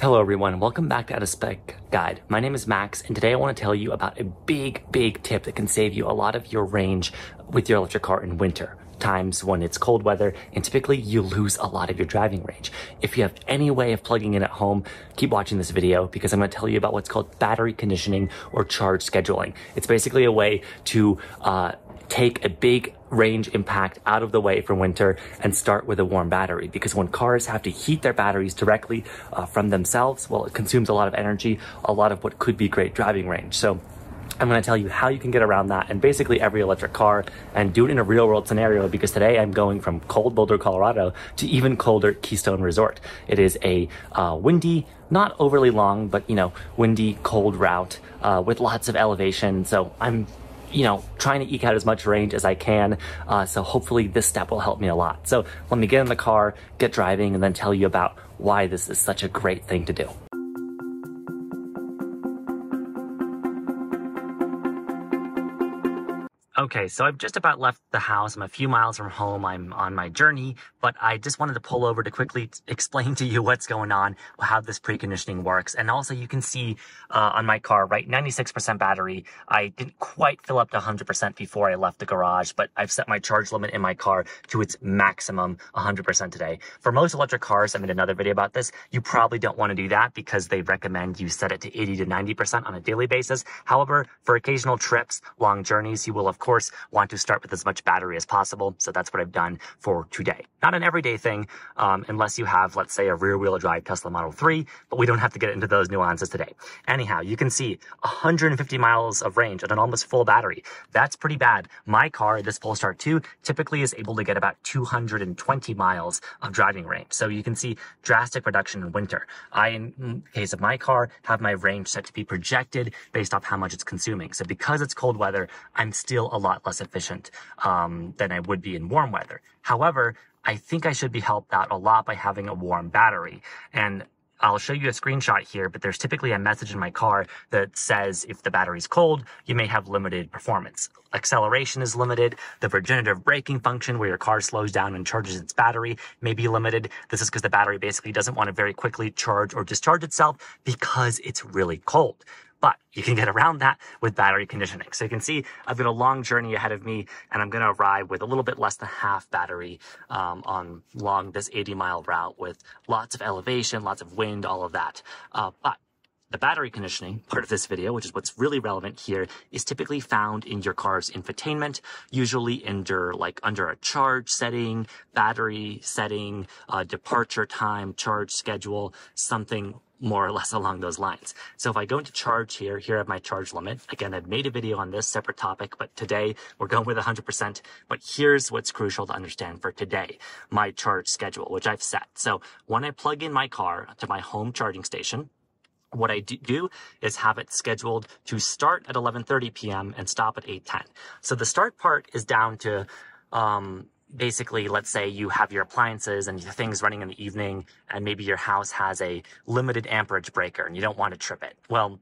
Hello everyone, welcome back to Out of Spec Guide. My name is Max, and today I want to tell you about a big tip that can save you a lot of your range with your electric car in winter times when it's cold weather, and typically you lose a lot of your driving range. If you have any way of plugging in at home, keep watching this video because I'm going to tell you about what's called battery conditioning or charge scheduling. It's basically a way to take a big range impact out of the way for winter and start with a warm battery, because when cars have to heat their batteries directly from themselves, well, it consumes a lot of energy, a lot of what could be great driving range. So I'm going to tell you how you can get around that and basically every electric car, and do it in a real world scenario, because today I'm going from cold Boulder, Colorado to even colder Keystone Resort. It is a windy, not overly long, but you know, windy, cold route with lots of elevation. So I'm trying to eke out as much range as I can. So hopefully this step will help me a lot. So let me get in the car, get driving, and then tell you about why this is such a great thing to do. Okay, so I've just about left the house. I'm a few miles from home. I'm on my journey, but I just wanted to pull over to quickly explain to you what's going on, how this preconditioning works. And also you can see on my car, right, 96% battery. I didn't quite fill up to 100% before I left the garage, but I've set my charge limit in my car to its maximum 100% today. For most electric cars, I made another video about this, you probably don't want to do that because they recommend you set it to 80 to 90% on a daily basis. However, for occasional trips, long journeys, you will of course want to start with as much battery as possible. So that's what I've done for today. Not an everyday thing, unless you have, let's say, a rear-wheel drive Tesla Model 3, but we don't have to get into those nuances today. Anyhow, you can see 150 miles of range at an almost full battery. That's pretty bad. My car, this Polestar 2, typically is able to get about 220 miles of driving range. So you can see drastic reduction in winter. I, in case of my car, have my range set to be projected based off how much it's consuming. So because it's cold weather, I'm still a lot less efficient than I would be in warm weather. However, I think I should be helped out a lot by having a warm battery. And I'll show you a screenshot here, but there's typically a message in my car that says if the battery's cold, you may have limited performance. Acceleration is limited. The regenerative braking function, where your car slows down and charges its battery, may be limited. This is because the battery basically doesn't want to very quickly charge or discharge itself because it's really cold. But you can get around that with battery conditioning. So you can see I've got a long journey ahead of me, and I'm going to arrive with a little bit less than half battery on long this 80-mile route with lots of elevation, lots of wind, all of that. But the battery conditioning part of this video, which is what's really relevant here, is typically found in your car's infotainment, usually under a charge setting, battery setting, departure time, charge schedule, something more or less along those lines. So if I go into charge here, I have my charge limit. Again, I've made a video on this separate topic, but today we're going with 100%. But here's what's crucial to understand for today, my charge schedule, which I've set. So when I plug in my car to my home charging station, what I do is have it scheduled to start at 11:30 p.m. and stop at 8:10. So the start part is down to, basically, let's say you have your appliances and your things running in the evening, and maybe your house has a limited amperage breaker and you don't want to trip it. Well,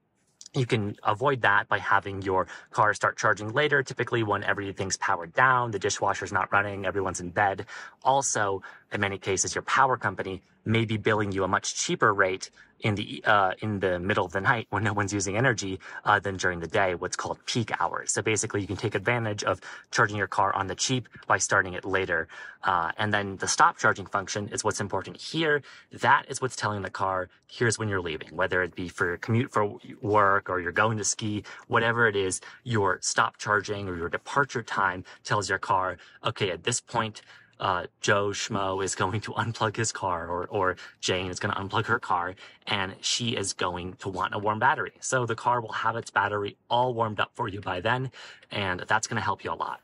you can avoid that by having your car start charging later, typically when everything's powered down, the dishwasher's not running, everyone's in bed. Also, in many cases, your power company may be billing you a much cheaper rate in the middle of the night when no one's using energy than during the day, what's called peak hours. So basically, you can take advantage of charging your car on the cheap by starting it later. And then the stop charging function is what's important here. That is what's telling the car, here's when you're leaving, whether it be for your commute for work or you're going to ski, whatever it is, your stop charging or your departure time tells your car, okay, at this point, Joe Schmo is going to unplug his car, or Jane is going to unplug her car, and she is going to want a warm battery. So the car will have its battery all warmed up for you by then, and that's going to help you a lot.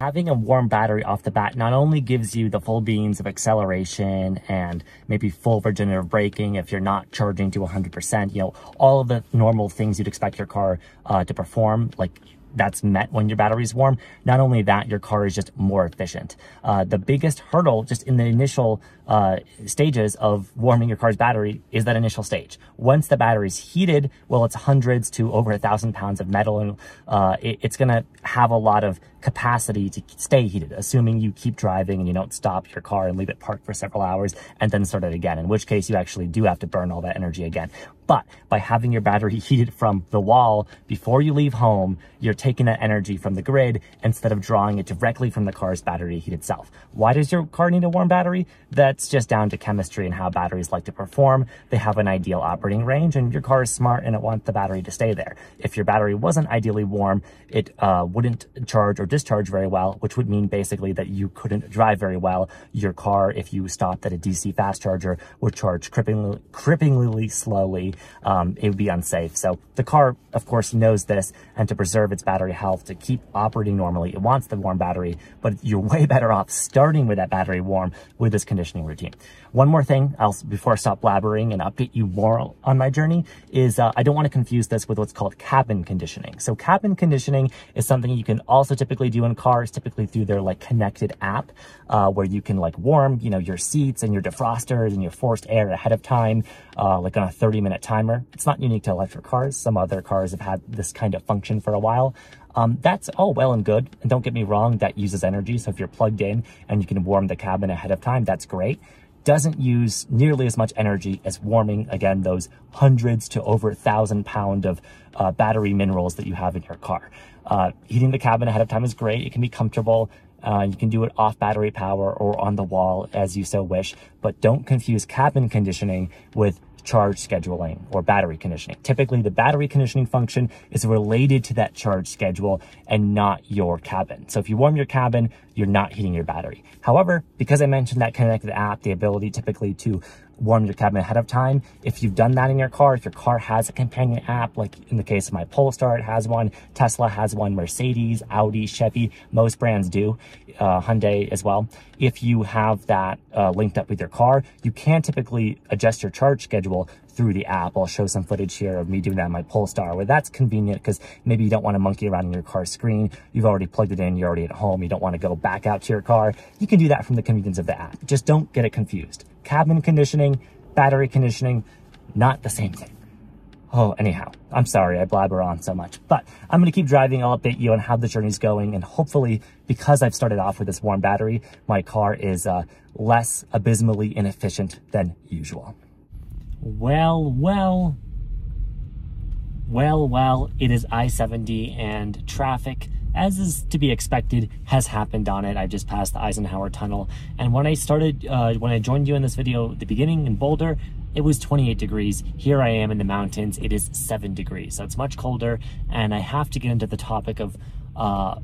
Having a warm battery off the bat not only gives you the full beans of acceleration and maybe full regenerative braking if you're not charging to 100%, all of the normal things you'd expect your car to perform, like that's met when your battery's warm. Not only that, your car is just more efficient. The biggest hurdle just in the initial stages of warming your car's battery is that initial stage. Once the battery's heated, well, it's hundreds to over 1,000 pounds of metal, and it's going to have a lot of capacity to stay heated, assuming you keep driving and you don't stop your car and leave it parked for several hours and then start it again, in which case you actually do have to burn all that energy again. But by having your battery heated from the wall before you leave home, you're taking that energy from the grid instead of drawing it directly from the car's battery heat itself. Why does your car need a warm battery? That's just down to chemistry and how batteries like to perform. They have an ideal operating range, and your car is smart and it wants the battery to stay there. If your battery wasn't ideally warm, it wouldn't charge or discharge very well, which would mean basically that you couldn't drive very well. Your car, if you stopped at a DC fast charger, would charge cripplingly slowly. It would be unsafe. So the car, of course, knows this, and to preserve its battery health, to keep operating normally, it wants the warm battery, but you're way better off starting with that battery warm with this conditioning routine. One more thing else before I stop blabbering and update you more on my journey is I don't want to confuse this with what's called cabin conditioning. So cabin conditioning is something you can also typically do in cars, typically through their like connected app, where you can like warm, you know, your seats and your defrosters and your forced air ahead of time, like on a 30-minute timer. It's not unique to electric cars. Some other cars have had this kind of function for a while. That's all well and good. And don't get me wrong, that uses energy. So if you're plugged in and you can warm the cabin ahead of time, that's great. Doesn't use nearly as much energy as warming, again, those hundreds to over 1,000 pounds of battery minerals that you have in your car. Heating the cabin ahead of time is great. It can be comfortable. You can do it off battery power or on the wall as you so wish, but don't confuse cabin conditioning with charge scheduling or battery conditioning. Typically, the battery conditioning function is related to that charge schedule and not your cabin. So if you warm your cabin, you're not heating your battery. However, because I mentioned that connected app, the ability typically to warm your cabin ahead of time, if you've done that in your car, if your car has a companion app, like in the case of my Polestar, it has one, Tesla has one, Mercedes, Audi, Chevy, most brands do, Hyundai as well. If you have that linked up with your car, you can typically adjust your charge schedule through the app. I'll show some footage here of me doing that on my Polestar, where that's convenient because maybe you don't want to monkey around in your car's screen. You've already plugged it in, you're already at home, you don't want to go back out to your car. You can do that from the convenience of the app. Just don't get it confused. Cabin conditioning, battery conditioning, not the same thing. Oh, anyhow, I'm sorry I blabber on so much, but I'm going to keep driving. I'll update you on how the journey's going, and hopefully, because I've started off with this warm battery, my car is less abysmally inefficient than usual. Well, it is I-70, and traffic, as is to be expected, has happened on it. I just passed the Eisenhower Tunnel, and when I started, when I joined you in this video at the beginning in Boulder, it was 28 degrees. Here I am in the mountains, it is 7 degrees, so it's much colder, and I have to get into the topic of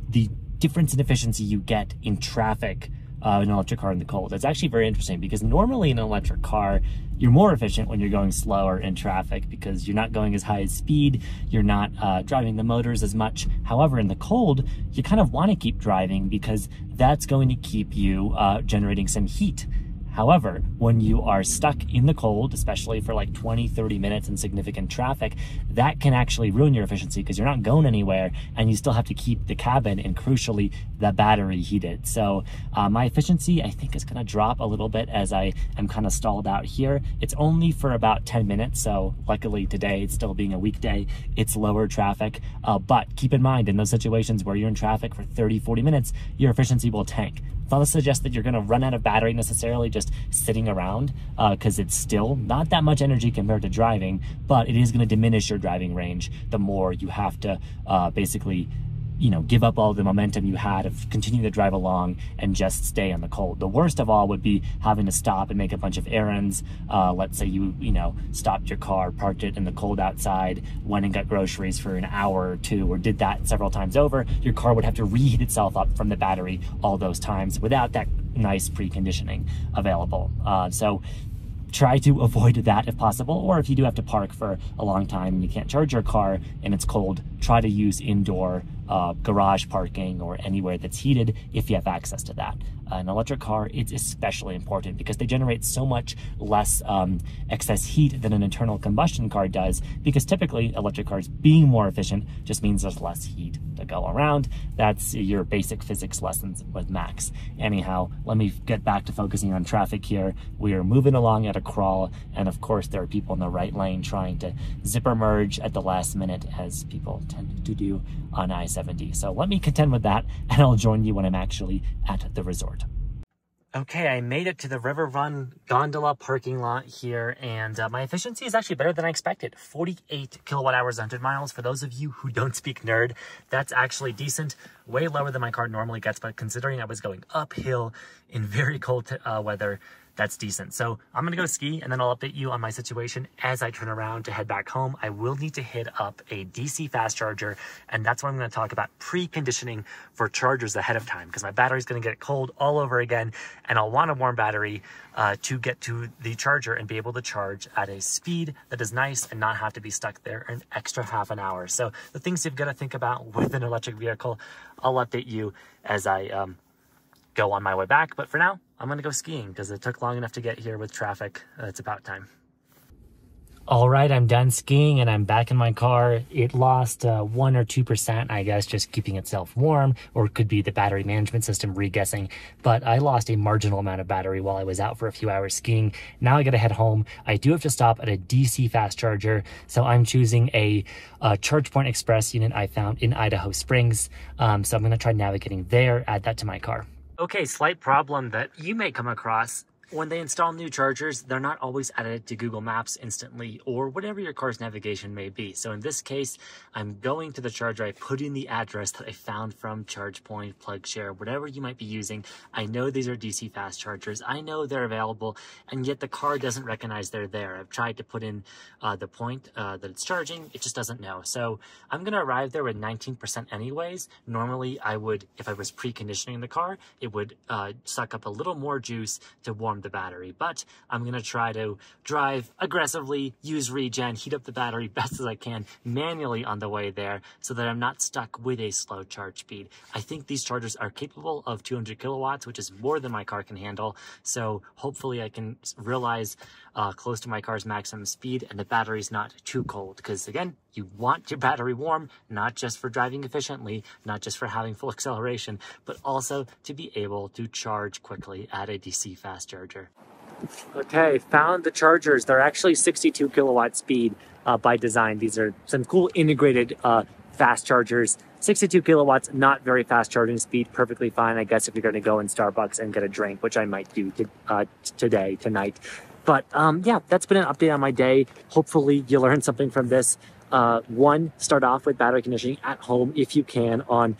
the difference in efficiency you get in traffic in an electric car in the cold. It's actually very interesting because normally in an electric car, you're more efficient when you're going slower in traffic because you're not going as high as speed, you're not driving the motors as much. However, in the cold, you kind of want to keep driving because that's going to keep you generating some heat. However, when you are stuck in the cold, especially for like 20-30 minutes in significant traffic, that can actually ruin your efficiency because you're not going anywhere and you still have to keep the cabin and crucially the battery heated. So my efficiency, I think, is going to drop a little bit as I am kind of stalled out here. It's only for about 10 minutes. So luckily today, it's still being a weekday, it's lower traffic. But keep in mind, in those situations where you're in traffic for 30-40 minutes, your efficiency will tank. It's not to suggest that you're going to run out of battery necessarily just sitting around because it's still not that much energy compared to driving, but it is going to diminish your driving range the more you have to basically, you know, give up all the momentum you had of continuing to drive along and just stay in the cold. The worst of all would be having to stop and make a bunch of errands. Let's say you stopped your car, parked it in the cold outside, went and got groceries for an hour or two, or did that several times over. Your car would have to reheat itself up from the battery all those times without that nice preconditioning available. So try to avoid that if possible, or if you do have to park for a long time and you can't charge your car and it's cold, try to use indoor garage parking or anywhere that's heated if you have access to that. An electric car, it's especially important because they generate so much less excess heat than an internal combustion car does, because typically electric cars being more efficient just means there's less heat to go around. That's your basic physics lessons with Max. Anyhow, let me get back to focusing on traffic here. We are moving along at a crawl, and of course there are people in the right lane trying to zipper merge at the last minute, as people tend to do on I-70. So let me contend with that, and I'll join you when I'm actually at the resort. Okay, I made it to the River Run gondola parking lot here, and my efficiency is actually better than I expected. 48 kilowatt hours, 100 miles. For those of you who don't speak nerd, that's actually decent. Way lower than my car normally gets, but considering I was going uphill in very cold weather, that's decent. So I'm gonna go ski, and then I'll update you on my situation as I turn around to head back home. I will need to hit up a DC fast charger, and that's what I'm gonna talk about, preconditioning for chargers ahead of time, because my battery's gonna get cold all over again, and I'll want a warm battery to get to the charger and be able to charge at a speed that is nice and not have to be stuck there an extra half an hour. So the things you've gotta think about with an electric vehicle, I'll update you as I go on my way back. But for now, I'm gonna go skiing because it took long enough to get here with traffic. It's about time. All right, I'm done skiing and I'm back in my car. It lost 1 or 2%, I guess, just keeping itself warm, or it could be the battery management system re-guessing, but I lost a marginal amount of battery while I was out for a few hours skiing. Now I gotta head home. I do have to stop at a DC fast charger, so I'm choosing a ChargePoint Express unit I found in Idaho Springs. So I'm gonna try navigating there, add that to my car. Okay, slight problem that you may come across. When they install new chargers, they're not always added to Google Maps instantly or whatever your car's navigation may be. So in this case, I'm going to the charger. I put in the address that I found from ChargePoint, PlugShare, whatever you might be using. I know these are DC fast chargers. I know they're available, and yet the car doesn't recognize they're there. I've tried to put in the point that it's charging. It just doesn't know. So I'm going to arrive there with 19% anyways. Normally, I would, if I was preconditioning the car, it would suck up a little more juice to warm the battery, but I'm going to try to drive aggressively, use regen, heat up the battery best as I can manually on the way there so that I'm not stuck with a slow charge speed. I think these chargers are capable of 200 kilowatts, which is more than my car can handle. So hopefully I can realize close to my car's maximum speed and the battery's not too cold. Because again, you want your battery warm, not just for driving efficiently, not just for having full acceleration, but also to be able to charge quickly at a DC fast charger. Okay, found the chargers. They're actually 62 kilowatt speed by design. These are some cool integrated fast chargers. 62 kilowatts, not very fast charging speed, perfectly fine, I guess, if you're going to go in Starbucks and get a drink, which I might do tonight. But yeah, that's been an update on my day. Hopefully you learned something from this. One, start off with battery conditioning at home if you can on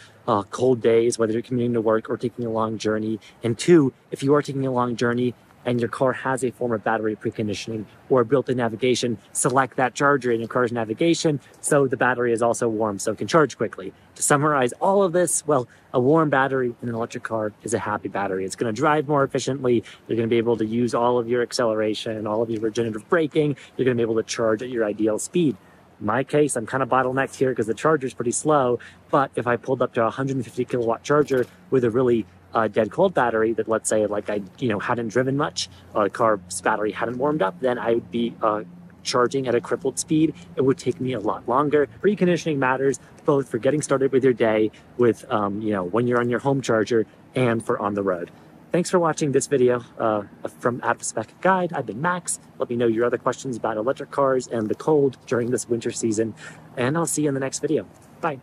cold days, whether you're commuting to work or taking a long journey. And two, if you are taking a long journey and your car has a form of battery preconditioning or built-in navigation, select that charger in your car's navigation so the battery is also warm so it can charge quickly. To summarize all of this, well, a warm battery in an electric car is a happy battery. It's going to drive more efficiently. You're going to be able to use all of your acceleration, all of your regenerative braking. You're going to be able to charge at your ideal speed. In my case, I'm kind of bottlenecked here because the charger is pretty slow, but if I pulled up to a 150 kilowatt charger with a really dead cold battery that, let's say, like I hadn't driven much, the car's battery hadn't warmed up, then I would be charging at a crippled speed. It would take me a lot longer. Preconditioning matters both for getting started with your day, with when you're on your home charger, and for on the road. Thanks for watching this video from Out of Spec Guide. I've been Max. Let me know your other questions about electric cars and the cold during this winter season, and I'll see you in the next video. Bye.